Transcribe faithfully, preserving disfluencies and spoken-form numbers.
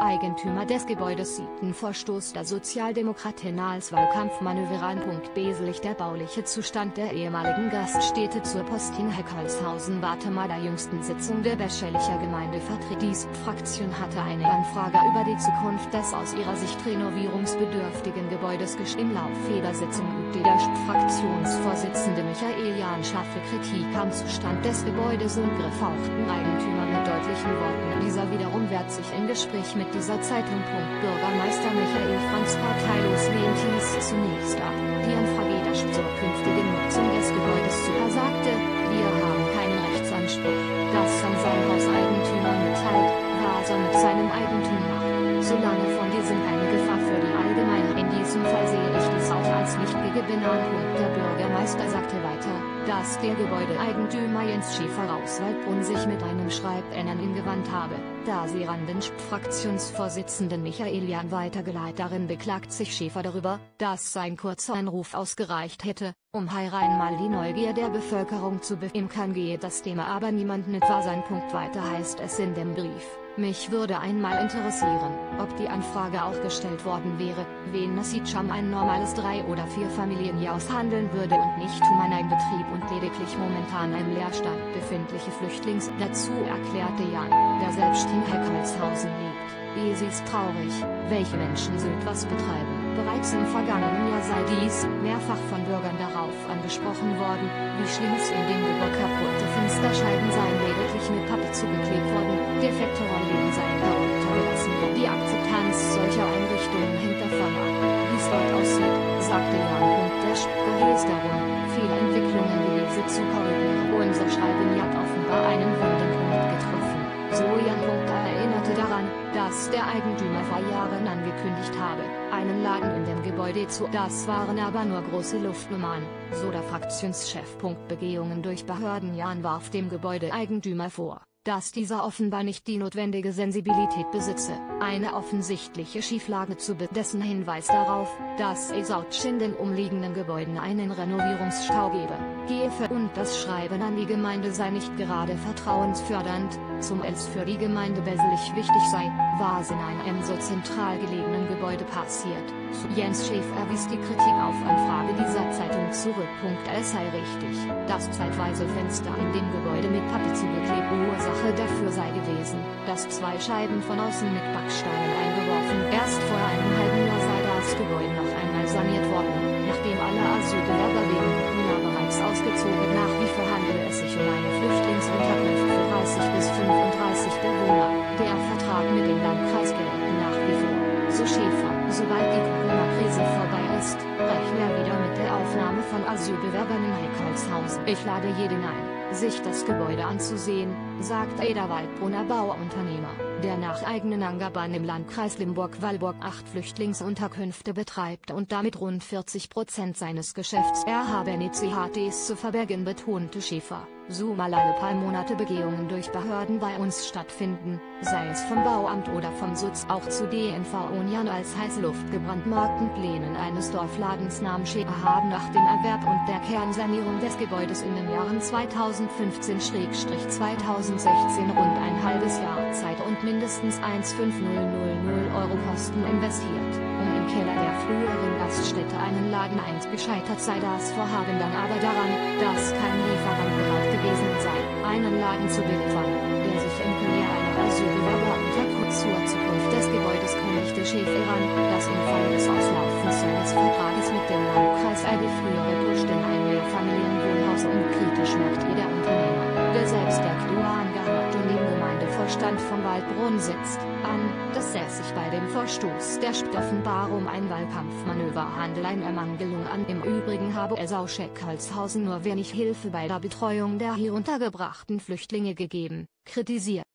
Eigentümer des Gebäudes, siebten Vorstoß der Sozialdemokraten als Wahlkampfmanöver. Wesentlich der bauliche Zustand der ehemaligen Gaststätte zur Post in Heckholzhausen war Thema der jüngsten Sitzung der Beschelicher Gemeindevertretung. Die Fraktion hatte eine Anfrage über die Zukunft des aus ihrer Sicht renovierungsbedürftigen Gebäudes gestellt. Im Laufe jeder Sitzung übte der Fraktionsvorsitzende Michael Jahn scharfe Kritik am Zustand des Gebäudes und griff auch den Eigentümer mit deutlichen Worten. Dieser wiederum wehrt sich im Gespräch mit dieser Zeitung. Bürgermeister Michael Franz parteilos lehnt dies zunächst ab. Die Anfrage der zur künftigen Nutzung des Gebäudes zu, er sagte, wir haben keinen Rechtsanspruch, das an sein Hauseigentümer mitteilt, was er mit seinem Eigentum macht, solange von diesem eine Gefahr für die Allgemeine. In diesem Fall sehe ich dies auch als nicht gegeben an. Der Bürgermeister sagte weiter, dass der Gebäudeeigentümer Jens Schäfer aus Waldbrunn sich mit einem Schreibenden ingewandt habe, da sie an den Fraktionsvorsitzenden Michael Jahn weitergeleitet. Darin beklagt sich Schäfer darüber, dass sein kurzer Anruf ausgereicht hätte, um hier einmal die Neugier der Bevölkerung zu befriedigen. Kann gehe das Thema aber niemanden etwa sein Punkt. Weiter heißt es in dem Brief: Mich würde einmal interessieren, ob die Anfrage auch gestellt worden wäre, wenn es sich um ein normales drei- oder vierfamilienhaus handeln würde und nicht um einen Betrieb und lediglich momentan im Leerstand befindliche Flüchtlings. Dazu erklärte Jahn, der selbst in Heckholzhausen lebt: Es ist traurig, welche Menschen so etwas betreiben. Bereits im vergangenen Jahr sei dies mehrfach von Bürgern darauf angesprochen worden, wie schlimm es in dem Gebäude kaputte Fensterscheiben seien lediglich mit Pappe zugeklebt worden, defekte Rollläden seien darunter gelassen. Die Akzeptanz solcher Einrichtungen hängt davon ab, wie es dort aussieht, sagte Jahn. Und der Sprecher ist darum, Fehlentwicklungen wie diese zu korrigieren. Unser Schreiben hat offenbar einen wunden Punkt getroffen, so Jahn. Erinnerte daran, dass der Eigentümer vor Jahren angekündigt habe, einen Laden in dem Gebäude zu. Das waren aber nur große Luftnummern, so der Fraktionschef. Begehungen durch Behörden. Jahn warf dem Gebäudeeigentümer vor, dass dieser offenbar nicht die notwendige Sensibilität besitze, eine offensichtliche Schieflage zu be dessen Hinweis darauf, dass es auch in den umliegenden Gebäuden einen Renovierungsstau gebe, gehe und das Schreiben an die Gemeinde sei nicht gerade vertrauensfördernd, zum es für die Gemeinde Beselich wichtig sei, was in einem so zentral gelegenen Gebäude passiert. Jens Schäfer wies die Kritik auf Anfrage dieser Zeitung zurück. Es sei richtig, dass zeitweise Fenster in dem Gebäude mit Pappe zugeklebt. Ursache dafür sei gewesen, dass zwei Scheiben von außen mit Backsteinen eingeworfen. Erst vor einem halben Jahr sei das Gebäude noch einmal saniert worden, nachdem alle Asylbewerber wegen Corona bereits ausgezogen. Nach wie vor handele es sich um eine Flüchtlingsunterkunft für dreißig bis fünfunddreißig Bewohner. Der Vertrag mit dem Landkreis gelte nach wie vor, so Schäfer. Sobald die Corona-Krise vorbei ist, rechne er wieder mit der Aufnahme von Asylbewerbern in Heckholzhausen. Ich lade jeden ein, sich das Gebäude anzusehen, sagt der Waldbrunner Bauunternehmer, der nach eigenen Angaben im Landkreis Limburg-Weilburg acht Flüchtlingsunterkünfte betreibt und damit rund vierzig Prozent seines Geschäfts. Er habe nicht C H Ts zu verbergen, betonte Schäfer. So mal alle paar Monate Begehungen durch Behörden bei uns stattfinden, sei es vom Bauamt oder vom Sutz. Auch zu D N V Union als Heißluft gebrandmarkten Plänen eines Dorfladens nahm Schäfer haben nach dem Erwerb und der Kernsanierung des Gebäudes in den Jahren zweitausendfünfzehn bis zweitausendsechzehn rund ein halbes Jahr Zeit und mindestens eintausendfünfhundert Euro Kosten investiert, um im Keller der früheren Gaststätte einen Laden einzubauen. Gescheitert sei das Vorhaben dann aber daran, dass kein Lieferant bereit gewesen sei, einen Laden zu beliefern, der sich im Keller einer Asylbewerberunterkunft. Zur Zukunft des Gebäudes kündigte Schäfer an, dass infolge des Auslaufens seines Vertrages mit dem Landkreis er die frühere durch den ein Mehrfamilienwohnhaus unkritisch macht. Jeder Unternehmer, der selbst der K D U A angehört und im Gemeindevorstand von Waldbrunn sitzt, an, dass er sich bei dem Verstoß der S P D offenbar um ein Wahlkampfmanöver handelt. Eine Ermangelung an. Im Übrigen habe es aus Heckholzhausen nur wenig Hilfe bei der Betreuung der hier untergebrachten Flüchtlinge gegeben, kritisiert.